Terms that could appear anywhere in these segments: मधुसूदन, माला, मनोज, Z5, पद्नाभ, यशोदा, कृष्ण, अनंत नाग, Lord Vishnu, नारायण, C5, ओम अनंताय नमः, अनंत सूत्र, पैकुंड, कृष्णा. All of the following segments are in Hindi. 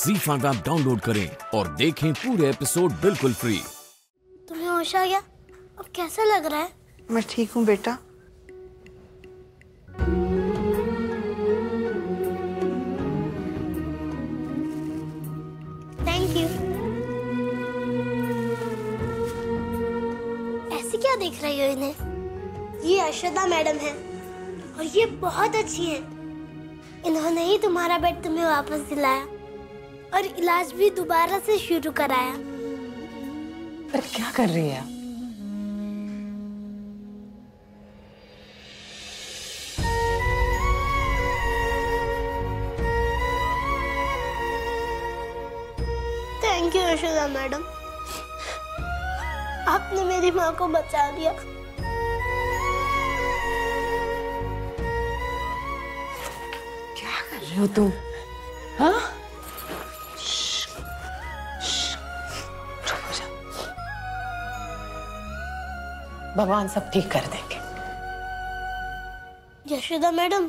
Z5 ऐप डाउनलोड करें और देखें पूरे एपिसोड बिल्कुल फ्री। तुम्हें होश आ गया? अब कैसा लग रहा है? मैं ठीक हूँ बेटा। Thank you. ऐसे क्या देख रही हो इन्हें? ये यशोदा मैडम है और ये बहुत अच्छी है। इन्होंने ही तुम्हारा बेड तुम्हें वापस दिलाया और इलाज भी दोबारा से शुरू कराया। पर क्या कर रही है? थैंक यू यशोदा मैडम, आपने मेरी माँ को बचा दिया। हो तुम हाँ? भगवान सब ठीक कर देंगे। यशोदा मैडम,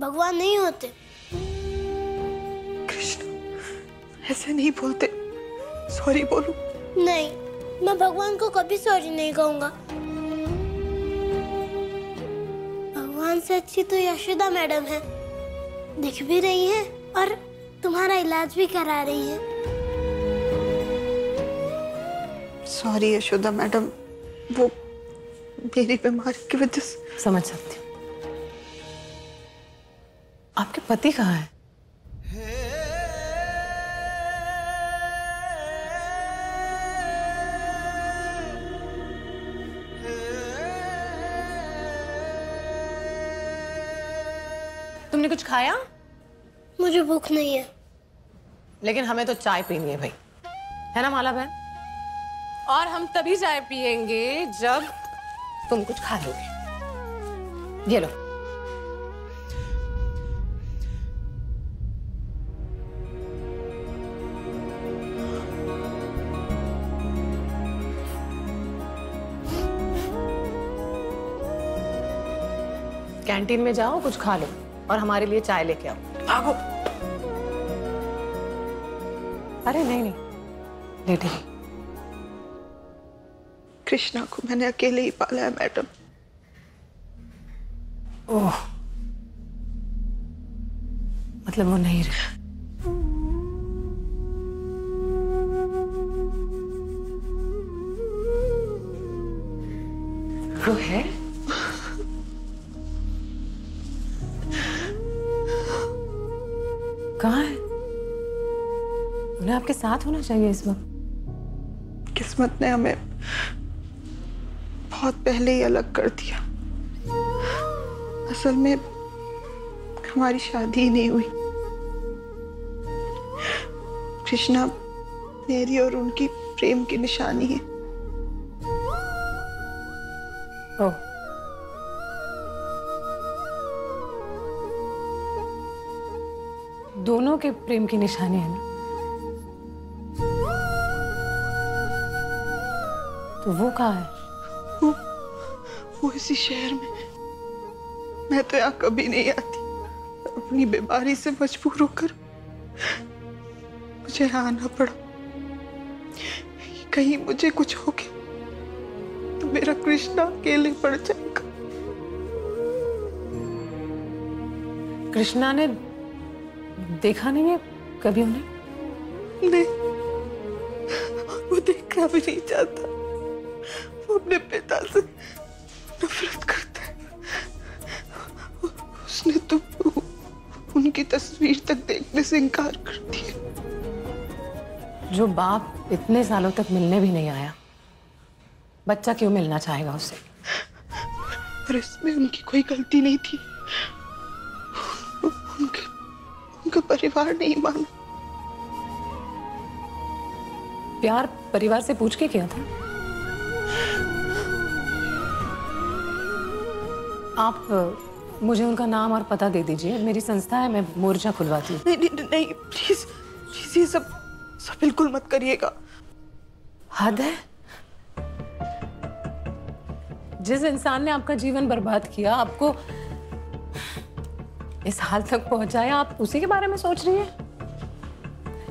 भगवान नहीं होते। कृष्ण, ऐसे नहीं बोलते। सॉरी बोलू? नहीं, मैं भगवान को कभी सॉरी नहीं कहूंगा। भगवान से अच्छी तो यशोदा मैडम है, दिख भी रही है और तुम्हारा इलाज भी करा रही है। सॉरी यशोदा मैडम, वो मेरी बीमारी की वजह से। समझ सकती हूँ। आपके पति कहाँ है? तुमने कुछ खाया? मुझे भूख नहीं है। लेकिन हमें तो चाय पीनी है भाई, है ना माला बहन? और हम तभी चाय पिएंगे जब तुम कुछ खा लोगे। ये लो। कैंटीन में जाओ, कुछ खा लो और हमारे लिए चाय लेके आओ। भागो। अरे नहीं नहीं लेटे। कृष्णा को मैंने अकेले ही पाला है मैडम। ओह, मतलब वो नहीं रहा। वो है? कहाँ है? उन्हें आपके साथ होना चाहिए इस वक्त। किस्मत ने हमें बहुत पहले ही अलग कर दिया। असल में हमारी शादी ही नहीं हुई। कृष्णा मेरी और उनकी प्रेम की निशानी है। ओ। दोनों के प्रेम की निशानी है ना? तो वो कहाँ है? वो इसी शहर में है। मैं तो यहाँ कभी नहीं आती। अपनी बीमारी से मजबूर होकर मुझे यहाँ आना पड़ा। कहीं मुझे कुछ हो गया तो मेरा कृष्णा अकेले पड़ जाएगा। कृष्णा ने देखा नहीं है कभी उन्हें? नहीं, वो देखना भी नहीं चाहता। वो अपने पिता से नफरत करता है। उसने तो उनकी तस्वीर तक देखने से इनकार कर दिया। जो बाप इतने सालों तक मिलने भी नहीं आया, बच्चा क्यों मिलना चाहेगा उससे? और इसमें उनकी कोई गलती नहीं थी। उनका परिवार नहीं माना। प्यार परिवार से पूछ के किया था। आप मुझे उनका नाम और पता दे दीजिए। मेरी संस्था है, मैं मोर्चा खुलवाती हूँ। नहीं प्लीज प्लीज, ये सब बिल्कुल मत करिएगा। हद है। जिस इंसान ने आपका जीवन बर्बाद किया, आपको इस हाल तक पहुंचाया, आप उसी के बारे में सोच रही हैं?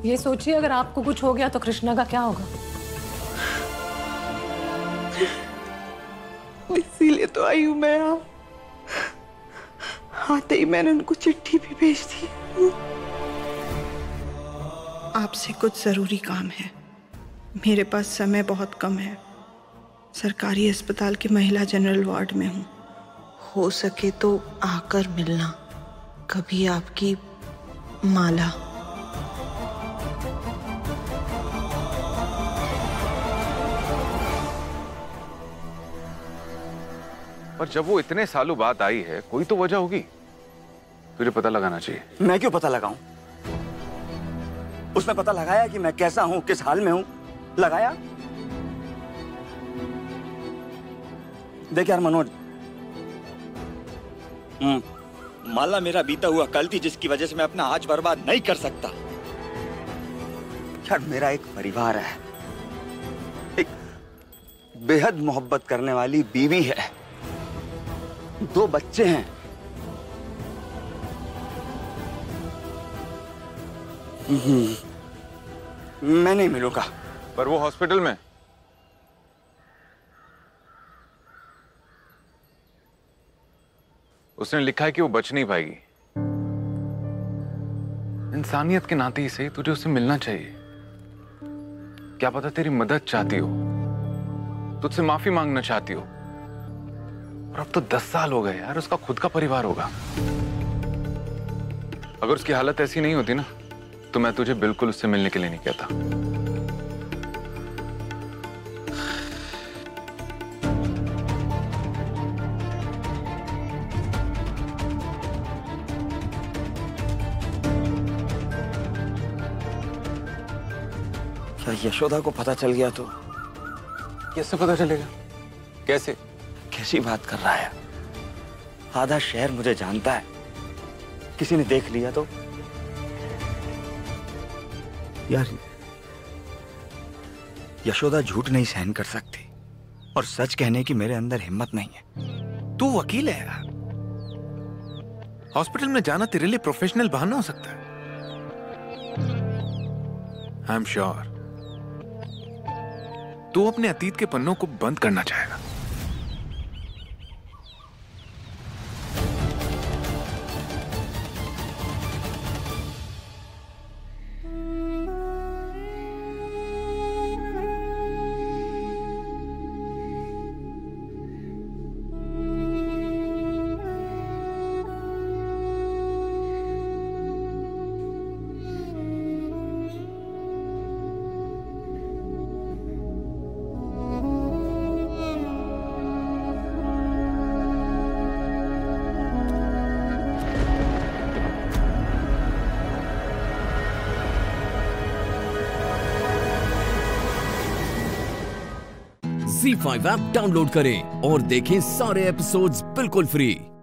ये सोचिए अगर आपको कुछ हो गया तो कृष्णा का क्या होगा। इसीलिए तो आई हूं मैं यहाँ। आते ही मैंने उनको चिट्ठी भी भेज दी। आपसे कुछ जरूरी काम है, मेरे पास समय बहुत कम है। सरकारी अस्पताल के महिला जनरल वार्ड में हूँ, हो सके तो आकर मिलना। कभी आपकी माला। पर जब वो इतने सालों बाद आई है, कोई तो वजह होगी, तुझे पता लगाना चाहिए। मैं क्यों पता लगाऊं? उसने पता लगाया कि मैं कैसा हूं, किस हाल में हूं? लगाया? देख यार मनोज, माला मेरा बीता हुआ कल थी, जिसकी वजह से मैं अपना आज बर्बाद नहीं कर सकता। यार मेरा एक परिवार है, एक बेहद मोहब्बत करने वाली बीवी है, 2 बच्चे हैं। मैं नहीं मिलूंगा। पर वो हॉस्पिटल में। उसने लिखा है कि वो बच नहीं पाएगी। इंसानियत के नाते ही सही तुझे उससे मिलना चाहिए। क्या पता तेरी मदद चाहती हो, तुझसे माफी मांगना चाहती हो। और अब तो 10 साल हो गए यार, उसका खुद का परिवार होगा। अगर उसकी हालत ऐसी नहीं होती ना, तो मैं तुझे बिल्कुल उससे मिलने के लिए नहीं कहता। यशोदा को पता चल गया तो? कैसे पता चलेगा? कैसे? कैसी बात कर रहा है? आधा शहर मुझे जानता है, किसी ने देख लिया तो? यार यशोदा झूठ नहीं सहन कर सकती, और सच कहने की मेरे अंदर हिम्मत नहीं है। तू वकील है यार, हॉस्पिटल में जाना तेरे लिए प्रोफेशनल बहाना हो सकता है। आई एम श्योर तू अपने अतीत के पन्नों को बंद करना चाहेगा। C5 ऐप डाउनलोड करें और देखें सारे एपिसोड्स बिल्कुल फ्री।